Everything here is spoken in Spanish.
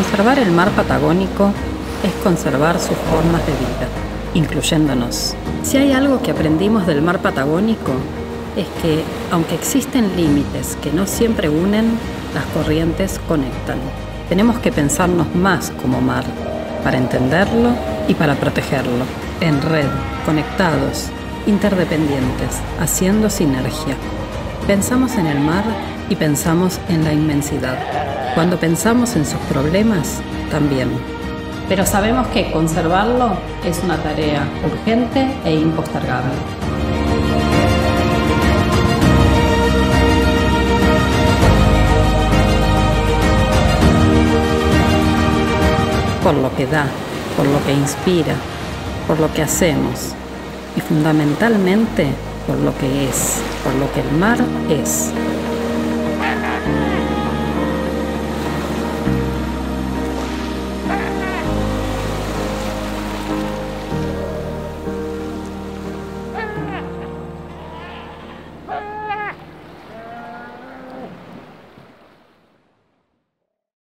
Conservar el mar patagónico es conservar sus formas de vida, incluyéndonos. Si hay algo que aprendimos del mar patagónico, es que, aunque existen límites que no siempre unen, las corrientes conectan. Tenemos que pensarnos más como mar, para entenderlo y para protegerlo. En red, conectados, interdependientes, haciendo sinergia. Pensamos en el mar y pensamos en la inmensidad. Cuando pensamos en sus problemas, también. Pero sabemos que conservarlo es una tarea urgente e impostergable. Por lo que da, por lo que inspira, por lo que hacemos y fundamentalmente por lo que es, por lo que el mar es.